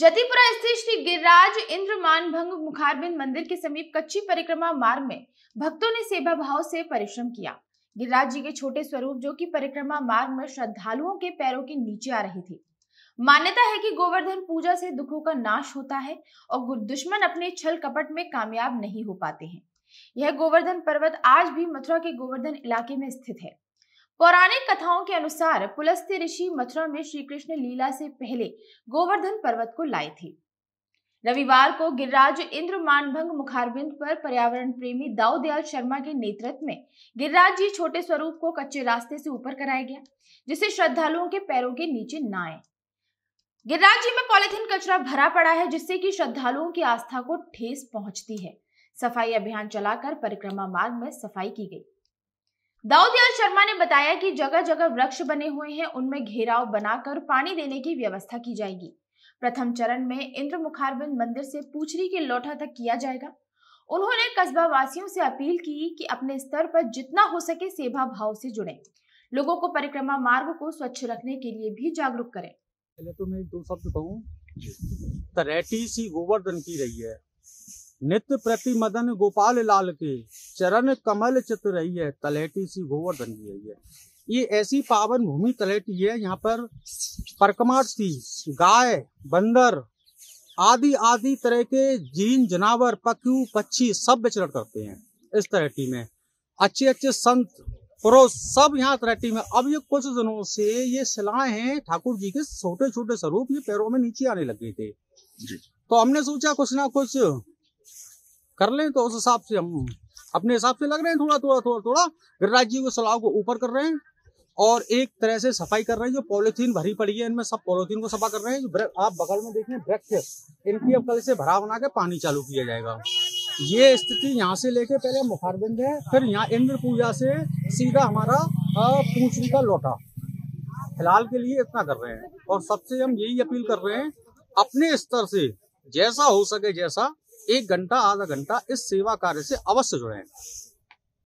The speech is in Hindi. जतिपुरा स्थित श्री गिरिराज इंद्रमान भंग मुखारविंद मंदिर के समीप कच्ची परिक्रमा मार्ग में भक्तों ने सेवा भाव से परिश्रम किया। गिरिराज जी के छोटे स्वरूप, जो कि परिक्रमा मार्ग में श्रद्धालुओं के पैरों के नीचे आ रही थी। मान्यता है कि गोवर्धन पूजा से दुखों का नाश होता है और दुश्मन अपने छल कपट में कामयाब नहीं हो पाते हैं। यह गोवर्धन पर्वत आज भी मथुरा के गोवर्धन इलाके में स्थित है। पौराणिक कथाओं के अनुसार पुलस्त्य ऋषि मथुरा में श्री कृष्ण लीला से पहले गोवर्धन पर्वत को लाए थे। रविवार को गिरिराज इंद्रमान भंग मुखारविंद पर पर्यावरण प्रेमी दाऊदयाल शर्मा के नेतृत्व में गिरिराज जी छोटे स्वरूप को कच्चे रास्ते से ऊपर कराया गया, जिससे श्रद्धालुओं के पैरों के नीचे न आए। गिरिराज जी में पॉलिथीन कचरा भरा पड़ा है, जिससे कि श्रद्धालुओं की आस्था को ठेस पहुंचती है। सफाई अभियान चलाकर परिक्रमा मार्ग में सफाई की गई। दाऊदयाल शर्मा ने बताया कि जगह जगह वृक्ष बने हुए हैं, उनमें घेराव बनाकर पानी देने की व्यवस्था की जाएगी। प्रथम चरण में इंद्र मुखारविंद मंदिर से पूछरी के लौठा तक किया जाएगा। उन्होंने कस्बा वासियों से अपील की कि अपने स्तर पर जितना हो सके सेवा भाव से जुड़े, लोगों को परिक्रमा मार्ग को स्वच्छ रखने के लिए भी जागरूक करें। पहले तो मैं दो शब्द कहूँ, तरेटी सी गोवर्धन की रही है, नित्य प्रति मदन गोपाल लाल के चरण कमल चित रही है, तलेटी सी गोवर्धन की रही है। ये ऐसी पावन भूमि तलेटी है, यहाँ पर परकमार्थी गाय बंदर आदि आदि तरह के जीन जनावर पशु पक्षी सब विचरण करते हैं। इस तलेटी में अच्छे अच्छे संत पुरुष सब यहाँ तलेटी में। अब ये कुछ दिनों से ये शिलाएं हैं ठाकुर जी के छोटे छोटे स्वरूप, ये पैरों में नीचे आने लगे थे, तो हमने सोचा कुछ ना कुछ कर लें। तो उस हिसाब से हम अपने हिसाब से लग रहे हैं, थोड़ा थोड़ा गिरिराज जी को सलाव को ऊपर कर रहे हैं और एक तरह से सफाई कर रहे हैं। जो पॉलीथीन भरी पड़ी है, इनमें सब पॉलीथीन को सफा कर रहे हैं। जो आप बगल में देखें वृक्ष, इनकी अब कल से भरा बना के पानी चालू किया जाएगा। ये स्थिति यहाँ से लेके पहले मुखारविंद है, फिर यहाँ इंद्र पूजा से सीधा हमारा पूछरी का लौटा। फिलहाल के लिए इतना कर रहे हैं और सबसे हम यही अपील कर रहे हैं, अपने स्तर से जैसा हो सके, जैसा 1 घंटा आधा घंटा इस सेवा कार्य से अवश्य जुड़े।